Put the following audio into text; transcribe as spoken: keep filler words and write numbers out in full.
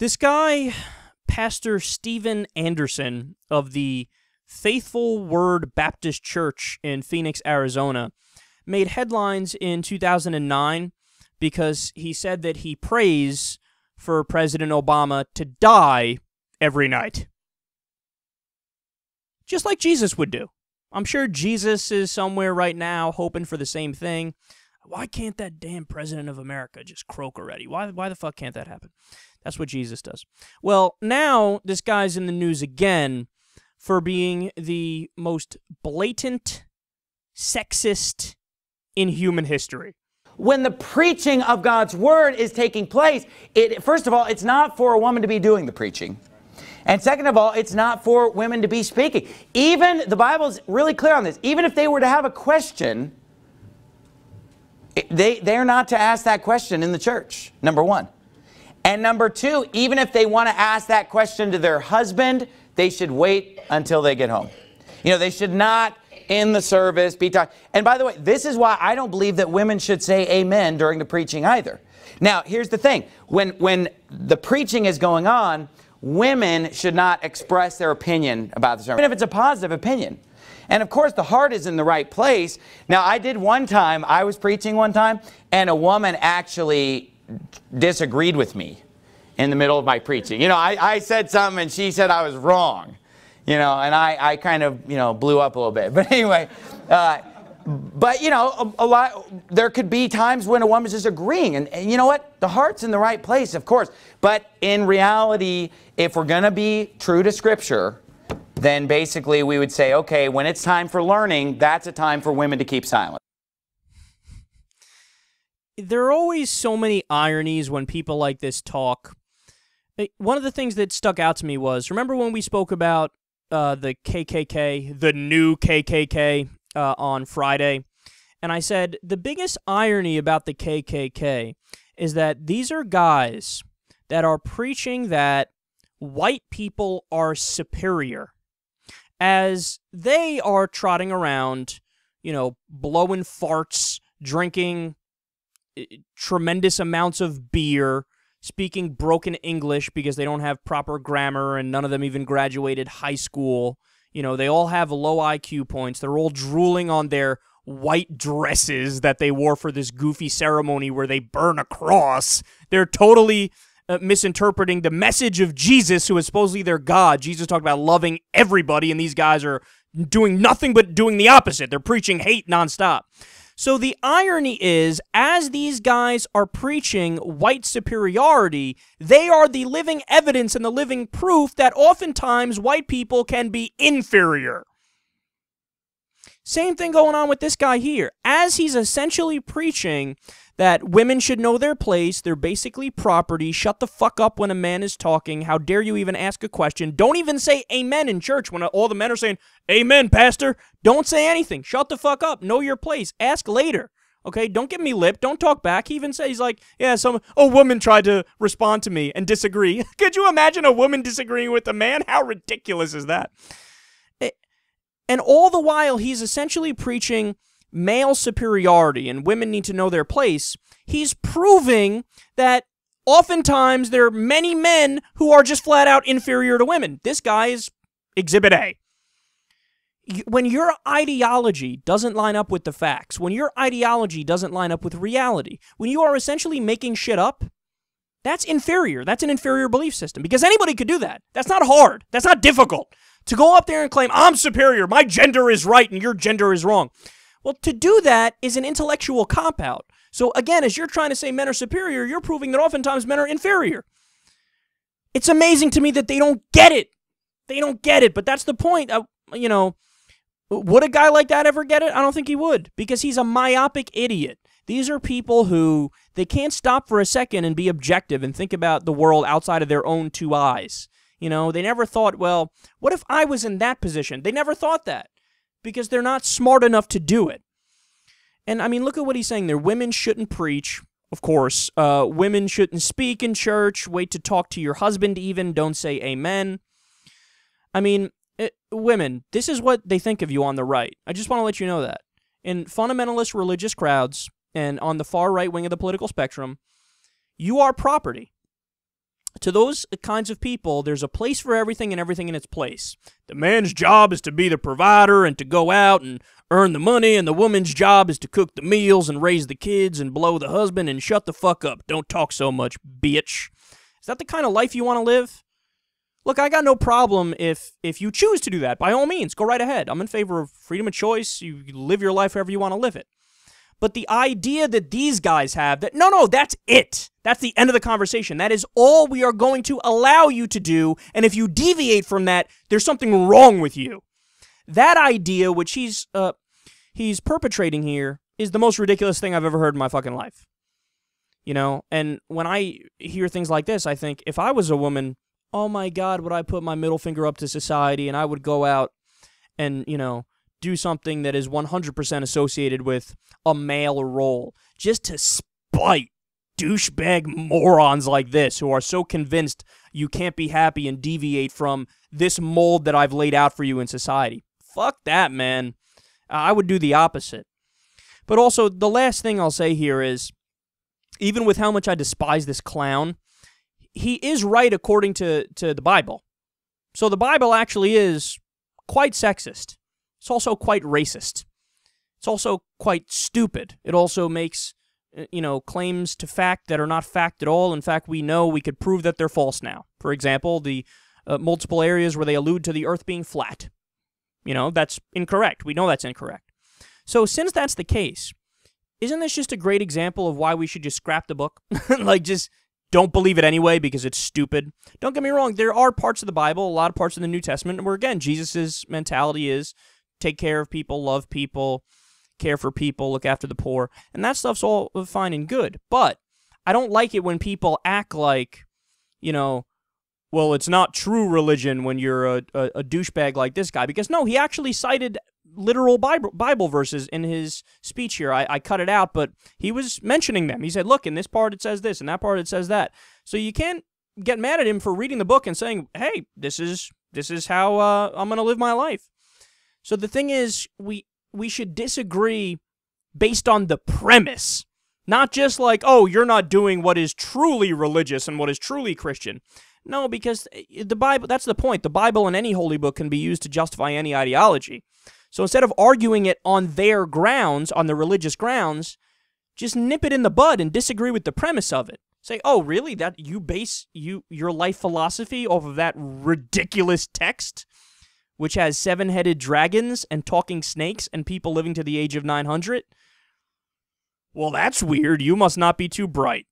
This guy, Pastor Steven Anderson of the Faithful Word Baptist Church in Phoenix, Arizona, made headlines in two thousand nine because he said that he prays for President Obama to die every night. Just like Jesus would do. I'm sure Jesus is somewhere right now hoping for the same thing. Why can't that damn president of America just croak already? Why, why the fuck can't that happen? That's what Jesus does. Well, now this guy's in the news again for being the most blatant sexist in human history. When the preaching of God's word is taking place, it, first of all, it's not for a woman to be doing the preaching. And second of all, it's not for women to be speaking. Even, the Bible's really clear on this, even if they were to have a question, They, they're not to ask that question in the church, number one. And number two, even if they want to ask that question to their husband, they should wait until they get home. You know, they should not in the service be talking. And by the way, this is why I don't believe that women should say amen during the preaching either. Now, here's the thing. When, when the preaching is going on, women should not express their opinion about the sermon, even if it's a positive opinion. And of course, the heart is in the right place. Now, I did one time, I was preaching one time, and a woman actually disagreed with me in the middle of my preaching. You know, I, I said something, and she said I was wrong. You know, and I, I kind of, you know, blew up a little bit. But anyway, uh, but, you know, a, a lot, there could be times when a woman's disagreeing. And, and you know what? The heart's in the right place, of course. But in reality, if we're going to be true to Scripture, then basically we would say, okay, when it's time for learning, that's a time for women to keep silent. There are always so many ironies when people like this talk. One of the things that stuck out to me was, remember when we spoke about uh, the K K K, the new K K K, uh, on Friday? And I said, the biggest irony about the K K K is that these are guys that are preaching that white people are superior, as they are trotting around, you know, blowing farts, drinking tremendous amounts of beer, speaking broken English because they don't have proper grammar and none of them even graduated high school. You know, they all have low I Q points. They're all drooling on their white dresses that they wore for this goofy ceremony where they burn a cross. They're totally Uh, misinterpreting the message of Jesus, who is supposedly their God. Jesus talked about loving everybody, and these guys are doing nothing but doing the opposite. They're preaching hate nonstop. So the irony is, as these guys are preaching white superiority, they are the living evidence and the living proof that oftentimes white people can be inferior. Same thing going on with this guy here. As he's essentially preaching that women should know their place, they're basically property, shut the fuck up when a man is talking, how dare you even ask a question, don't even say amen in church when all the men are saying, amen, pastor, don't say anything, shut the fuck up, know your place, ask later, okay, don't give me lip, don't talk back. He even says, he's like, yeah, some, a woman tried to respond to me and disagree. Could you imagine a woman disagreeing with a man? How ridiculous is that? And all the while, he's essentially preaching male superiority and women need to know their place. He's proving that oftentimes there are many men who are just flat out inferior to women. This guy is Exhibit A. When your ideology doesn't line up with the facts, when your ideology doesn't line up with reality, when you are essentially making shit up, that's inferior. That's an inferior belief system because anybody could do that. That's not hard. That's not difficult. To go up there and claim, I'm superior, my gender is right, and your gender is wrong. Well, to do that is an intellectual cop-out. So again, as you're trying to say men are superior, you're proving that oftentimes men are inferior. It's amazing to me that they don't get it. They don't get it, but that's the point. Uh, you know, would a guy like that ever get it? I don't think he would, because he's a myopic idiot. These are people who, they can't stop for a second and be objective and think about the world outside of their own two eyes. You know, they never thought, well, what if I was in that position? They never thought that because they're not smart enough to do it. And, I mean, look at what he's saying there. Women shouldn't preach, of course. Uh, women shouldn't speak in church. Wait to talk to your husband even. Don't say amen. I mean, it, women, this is what they think of you on the right. I just want to let you know that. In fundamentalist religious crowds and on the far right wing of the political spectrum, you are property. to those kinds of people, there's a place for everything and everything in its place. The man's job is to be the provider and to go out and earn the money, and the woman's job is to cook the meals and raise the kids and blow the husband and shut the fuck up. Don't talk so much, bitch. Is that the kind of life you want to live? Look, I got no problem if if you choose to do that. By all means, go right ahead. I'm in favor of freedom of choice. You live your life however you want to live it. But the idea that these guys have that, no, no, that's it. That's the end of the conversation. That is all we are going to allow you to do. And if you deviate from that, there's something wrong with you. That idea, which he's, uh, he's perpetrating here, is the most ridiculous thing I've ever heard in my fucking life. You know, and when I hear things like this, I think, if I was a woman, oh my God, would I put my middle finger up to society and I would go out and, you know, do something that is one hundred percent associated with a male role, just to spite douchebag morons like this who are so convinced you can't be happy and deviate from this mold that I've laid out for you in society. Fuck that, man. I would do the opposite. But also, the last thing I'll say here is, even with how much I despise this clown, he is right according to, to the Bible. So the Bible actually is quite sexist. It's also quite racist. It's also quite stupid. It also makes, you know, claims to fact that are not fact at all. In fact, we know we could prove that they're false now. For example, the uh, multiple areas where they allude to the earth being flat. You know, that's incorrect. We know that's incorrect. So since that's the case, isn't this just a great example of why we should just scrap the book? Like, just don't believe it anyway because it's stupid. Don't get me wrong. There are parts of the Bible, a lot of parts of the New Testament, where, again, Jesus's mentality is take care of people, love people, care for people, look after the poor. And that stuff's all fine and good. But I don't like it when people act like, you know, well, it's not true religion when you're a, a, a douchebag like this guy. Because, no, he actually cited literal Bible, Bible verses in his speech here. I, I cut it out, but he was mentioning them. He said, look, in this part it says this, in that part it says that. So you can't get mad at him for reading the book and saying, hey, this is, this is how uh, I'm going to live my life. So the thing is, we we should disagree based on the premise, not just like, oh, you're not doing what is truly religious and what is truly Christian. No, because the Bible, that's the point. The Bible and any holy book can be used to justify any ideology. So instead of arguing it on their grounds, on the religious grounds, just nip it in the bud and disagree with the premise of it. Say, oh, really? That you base you your life philosophy off of that ridiculous text, which has seven-headed dragons and talking snakes and people living to the age of nine hundred? Well, that's weird. You must not be too bright.